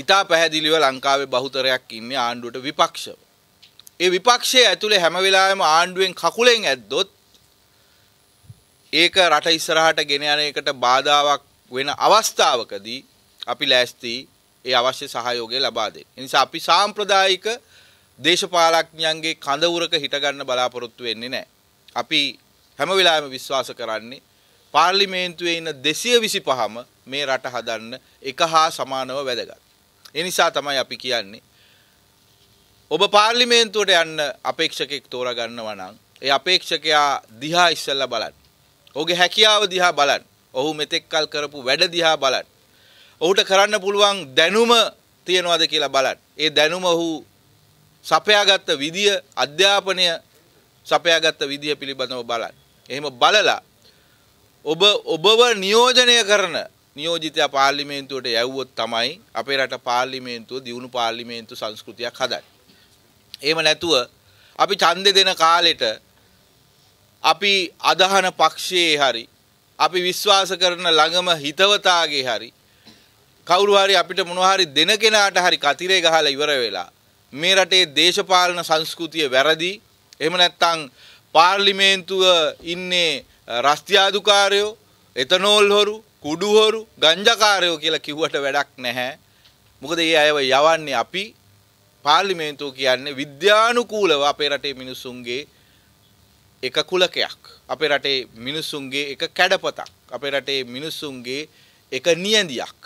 ඉතා පැහැදිලිව ලංකාවේ බහුතරයක් ඉන්නේ ආණ්ඩුවට විපක්ෂව. ඒ විපක්ෂයේ ඇතුලේ හැම වෙලාවෙම ආණ්ඩුවෙන් කකුලෙන් ඇද්දොත් ඒක රට ඉස්සරහට ගෙන යන එකට බාධාවක් වෙන අවස්ථාවකදී අපි ලෑස්ති ඒ අවශ්‍ය සහයෝගය ලබා දෙන්න. ඒ නිසා අපි සාම්ප්‍රදායික දේශපාලඥයන්ගේ කඳවුරක හිට ගන්න බලාපොරොත්තු වෙන්නේ නැහැ. අපි හැම වෙලාවෙම විශ්වාස කරන්නේ පාර්ලිමේන්තුවේ ඉන්න 225ම මේ රට හදන්න එක හා සමානව වැදගත්. ඒ නිසා තමයි අපි කියන්නේ ඔබ පාර්ලිමේන්තුවට යන්න අපේක්ෂකෙක් තෝරගන්නවා නම් ඒ අපේක්ෂකයා දිහා ඉස්සෙල්ලා බලන්න. ඔහුගේ හැකියාව දිහා බලන්න. ඔහු මෙතෙක්කල් කරපු වැඩ දිහා බලන්න. ඔහුට කරන්න පුළුවන් දැනුම තියනවාද කියලා බලන්න. ඒ දැනුම ඔහු සපයාගත් විදිය, අධ්‍යාපනය සපයාගත් විදිය පිළිබඳව බලන්න. එහෙම බලලා ඔබව නියෝජනය කරන නියෝජිතයා පාර්ලිමේන්තුවට යවුවොත් තමයි අපේ රට පාර්ලිමේන්තුව දියුණු පාර්ලිමේන්තු සංස්කෘතියක් හදන්නේ. එහෙම නැතුව අපි ඡන්දේ දෙන කාලෙට අපි අදහන පක්ෂයේ හරි අපි විශ්වාස කරන ළඟම හිතවතාගේ හරි කවුරු හරි අපිට මොනවා හරි දෙන කෙනාට හරි කතිරේ ගහලා ඉවර වෙලා මේ රටේ දේශපාලන සංස්කෘතිය වැරදි. එහෙම නැත්නම් පාර්ලිමේන්තුව ඉන්නේ රස්තියාදුකාරයෝ, එතනෝල් හොරු, කුඩු හොරු, ගංජාකාරයෝ කියලා කිව්වට වැඩක් නැහැ. මොකද මේ අයව යවන්නේ අපි. පාර්ලිමේන්තුව කියන්නේ විද්‍යානුකූලව අපේ රටේ මිනිසුන්ගේ එක කුලකයක්, අපේ රටේ මිනිසුන්ගේ එක කැඩපතක්, අපේ රටේ මිනිසුන්ගේ එක නියඳියක්.